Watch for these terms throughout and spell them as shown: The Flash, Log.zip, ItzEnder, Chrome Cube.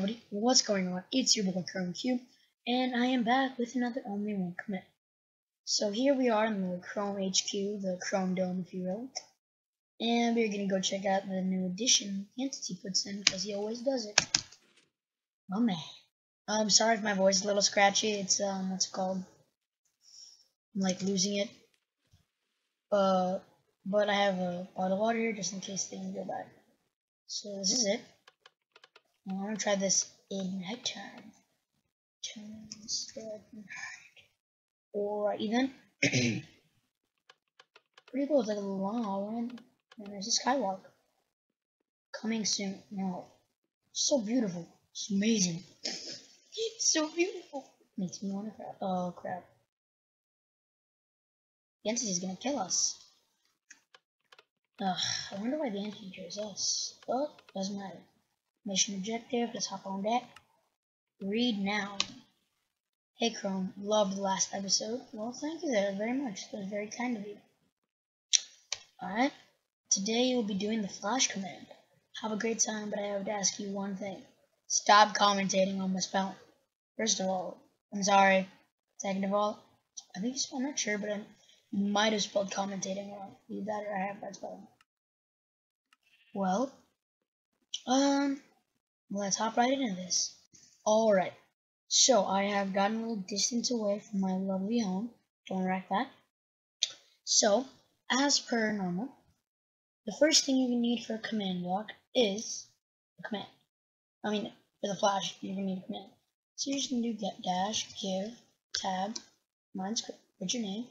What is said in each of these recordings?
everybody, what's going on? It's your boy Chrome Cube, and I am back with another Only One Commit. So here we are in the Chrome HQ, the Chrome Dome if you will, and we're gonna go check out the new addition Entity puts in, because he always does it. Oh man, I'm sorry if my voice is a little scratchy, it's what's it called? I'm like losing it. But I have a bottle of water here just in case things go bad. So this is it. I'm gonna try this in nighttime. Turns red and hard. Alrighty then. Pretty cool, it's like a long island. And there's a skywalk. Coming soon. No. So beautiful. It's amazing. It's so beautiful. Makes me wanna crap. Oh crap. The entity is gonna kill us. Ugh, I wonder why the entity chose us. Well, doesn't matter. Mission objective, let's hop on that. Read now. Hey Chrome, loved the last episode. Well, thank you there very much. That was very kind of you. Alright, today you will be doing the Flash command. Have a great time, but I have to ask you one thing. Stop commentating on my spelling. First of all, I'm sorry. Second of all, I think you spelled, I'm not sure, but you might have spelled commentating wrong. Either that or I have that spelling. Well, let's hop right into this. Alright, so I have gotten a little distance away from my lovely home. Don't wreck that. So, as per normal, the first thing you need for a command block is a command. I mean, for the Flash, you're going to need a command. So you're just going to do get dash, give, tab, mine's quick, put your name.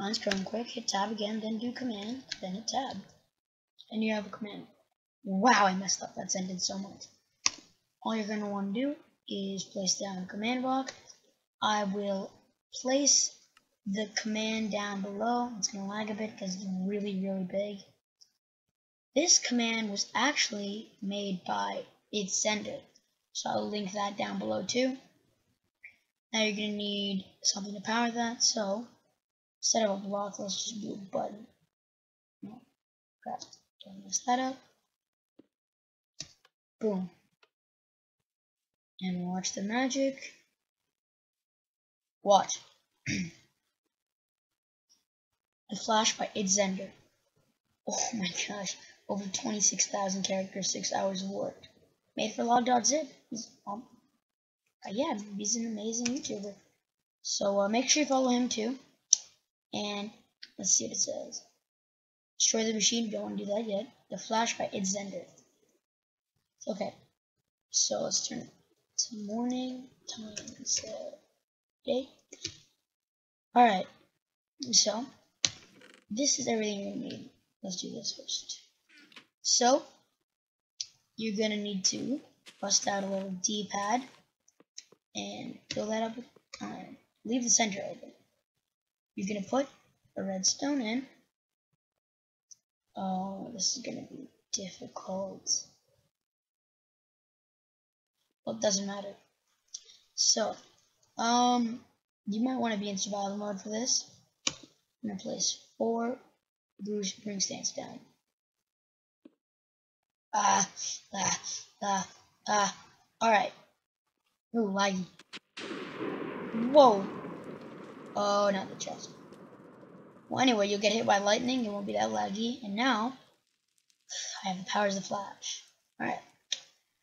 Mine's Chrome Quick, hit tab again, then do command, then hit tab. And you have a command. Wow, I messed up that sentence so much. All you're going to want to do is place down a command block. I will place the command down below. It's going to lag a bit because it's really, really big. This command was actually made by ItzEnder, so I'll link that down below too. Now you're going to need something to power that, so instead of a block, let's just do a button. No, crap, don't mess that up. Boom. And watch the magic. Watch. The Flash by ItzEnder. Oh my gosh, over 26,000 characters, 6 hours of work. Made for Log.zip. Yeah, he's an amazing YouTuber. So make sure you follow him too. And let's see what it says. Destroy the machine, don't want to do that yet. The Flash by ItzEnder. Okay, so let's turn it to morning time instead of day. Alright, so this is everything you're going to need. Let's do this first. So, you're going to need to bust out a little D-pad and fill that up with iron. Leave the center open. You're going to put a redstone in. Oh, this is going to be difficult. Well, it doesn't matter. So, you might want to be in survival mode for this. I'm going to place 4 bring stance down. Alright. Ooh, laggy. Whoa. Oh, not the chest. Well, anyway, you'll get hit by lightning. It won't be that laggy. And now, I have the powers of the Flash. Alright.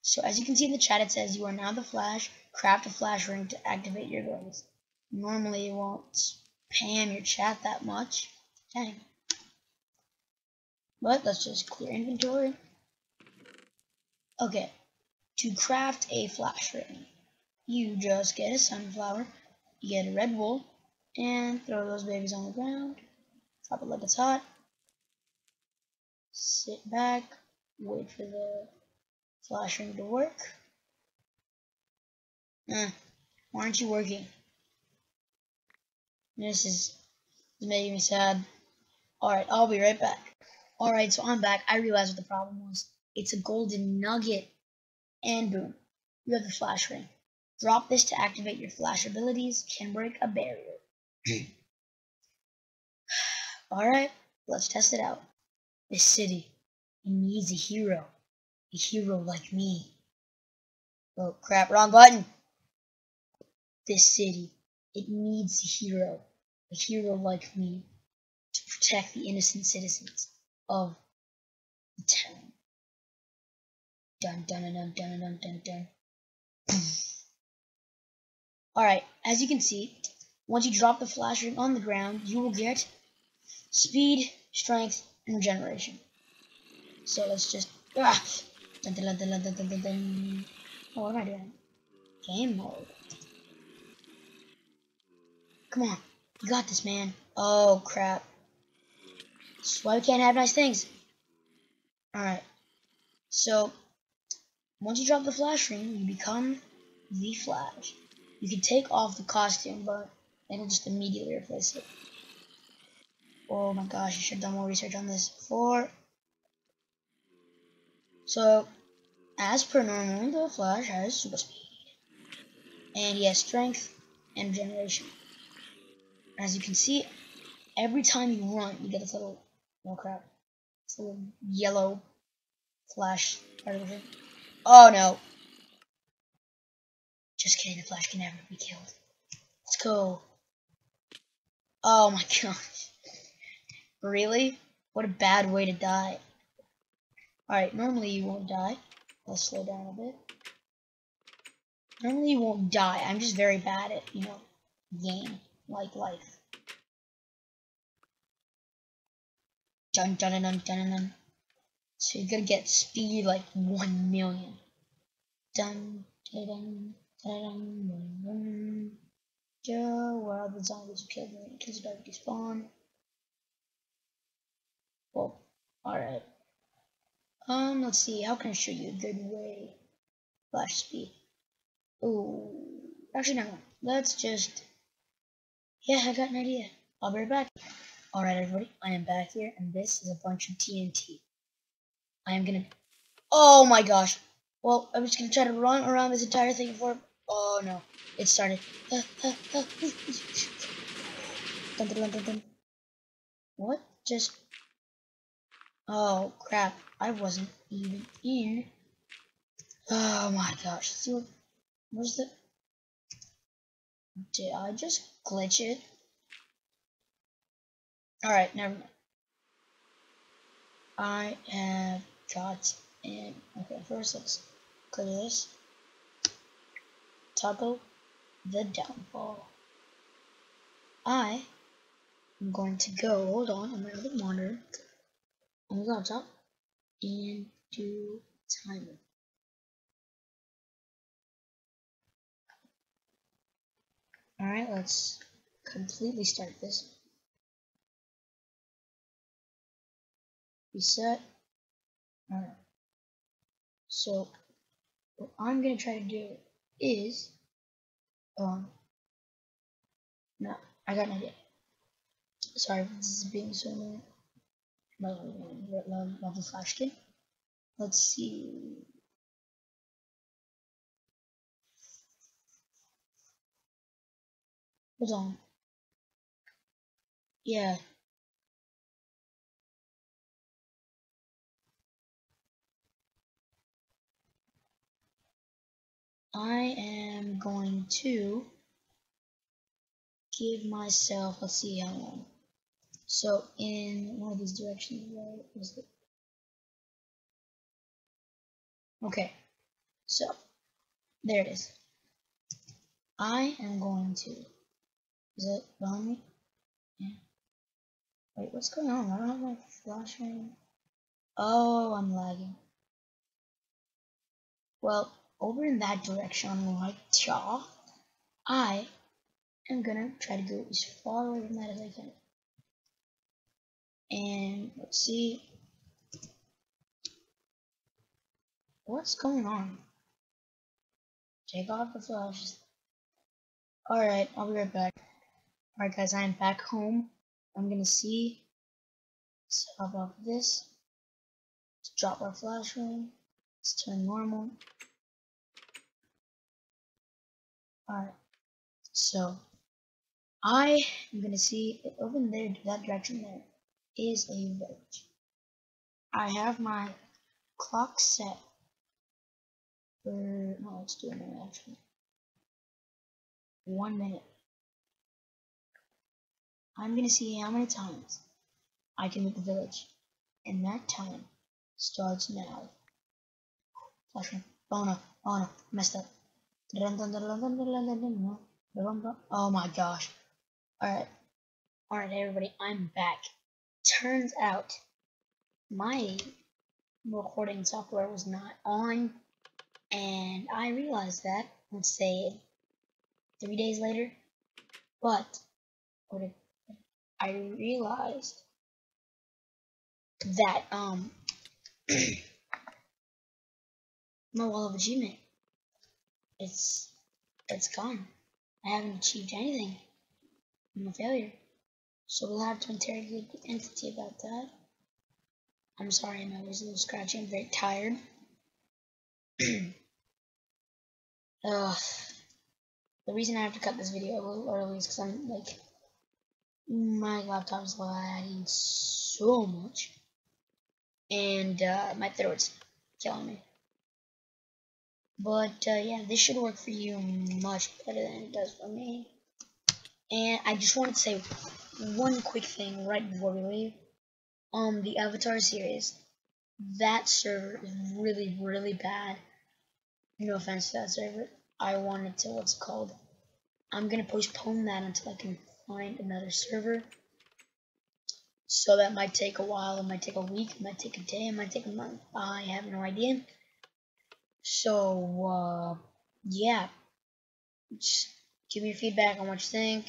So, as you can see in the chat, it says you are now the Flash. Craft a Flash ring to activate your goals. Normally, you won't spam your chat that much. Dang. But let's just clear inventory. Okay. To craft a Flash ring, you just get a sunflower, you get a red wool, and throw those babies on the ground. Drop it like it's hot. Sit back, wait for the Flash ring to work. Why aren't you working? This is making me sad. Alright, I'll be right back. Alright, so I'm back. I realized what the problem was. It's a golden nugget. And boom, you have the Flash ring. Drop this to activate your Flash abilities. Can break a barrier. Alright, let's test it out. This city, it needs a hero. A hero like me. Oh crap, wrong button. This city, it needs a hero like me, to protect the innocent citizens of the town. Dun dun dun dun dun dun dun. Alright, as you can see, once you drop the flash ring on the ground, you will get speed, strength, and regeneration. So let's just. Ah! Dun, dun, dun, dun, dun, dun, dun. Oh, what am I doing? Game mode. Come on, you got this, man. Oh crap. That's why we can't have nice things. Alright. So once you drop the flash ring, you become the Flash. You can take off the costume, but it'll just immediately replace it. Oh my gosh, I should have done more research on this before. So, as per normal, the Flash has super speed. And he has strength and regeneration. As you can see, every time you run, you get this little, oh crap, this little yellow flash part of it. Oh no. Just kidding, the Flash can never be killed. Let's go. Oh my gosh. Really? What a bad way to die. Alright, normally you won't die. Let's slow down a bit. Normally you won't die. I'm just very bad at, you know, game, like life. Dun dun dun dun dun. So you're gonna get speed like 1,000,000. Dun dun dun dun dun dun. Joe, where are the zombies who killed me? Because they're about to despawn. Well, alright. Let's see, how can I show you a good way? Flash speed. Ooh, actually no, let's just, yeah, I got an idea. I'll be right back. Alright everybody, I am back here, and this is a bunch of TNT. I am gonna, oh my gosh. Well, I'm just gonna try to run around this entire thing before, oh no, it started. Dun, dun, dun, dun. What just, oh crap, I wasn't even in. Oh my gosh, see what, where's the, did I just glitch it? Alright, never mind. I have got in, okay, first let's clear this. Toggle the downfall. I am going to go, hold on my other monitor, on the laptop, and do timer. Alright, let's completely start this. Reset. Alright. So, what I'm gonna try to do is, no, I got an idea. Sorry if this is being so annoying. Love the Flash kid. Let's see. Hold on. Yeah. I am going to give myself, let's see how long. So in one of these directions, where is it? Okay, so there it is. I am going to, is it behind me? Yeah. Wait, what's going on? I don't have my flash ring. Oh, I'm lagging. Well, over in that direction, like Shaw, I am gonna try to go as far away from that as I can. And let's see what's going on. Take off the flash. Alright, I'll be right back. Alright guys, I am back home. I'm gonna see. Let's hop off of this. Let's drop our flash ring. Let's turn normal. Alright. So I am gonna see over in there, that direction there is a village. I have my clock set No, let's do 1 minute actually. 1 minute. I'm gonna see how many times I can make a village, and that time starts now. Flashman. Oh no! Oh no! Messed up. Oh my gosh! All right, everybody. I'm back. Turns out my recording software was not on, and I realized that. Let's say 3 days later, but I realized that my wall of achievement, it's gone. I haven't achieved anything. I'm a failure. So we'll have to interrogate the entity about that. I'm sorry, my voice is a little scratchy. I'm very tired. Ugh. The reason I have to cut this video a little early is because I'm like, my laptop's lagging so much, and my throat's killing me. But yeah, this should work for you much better than it does for me. And I just wanted to say one quick thing right before we leave. The Avatar series, that server is really, really bad. No offense to that server. I wanted to, what's it called? I'm gonna postpone that until I can find another server. So that might take a while, it might take a week, it might take a day, it might take a month. I have no idea. So, yeah. Just give me your feedback on what you think.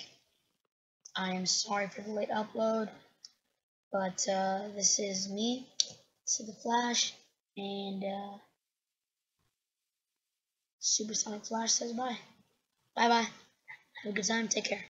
I am sorry for the late upload. But, this is me. This is The Flash. And, Supersonic Flash says bye. Bye-bye. Have a good time. Take care.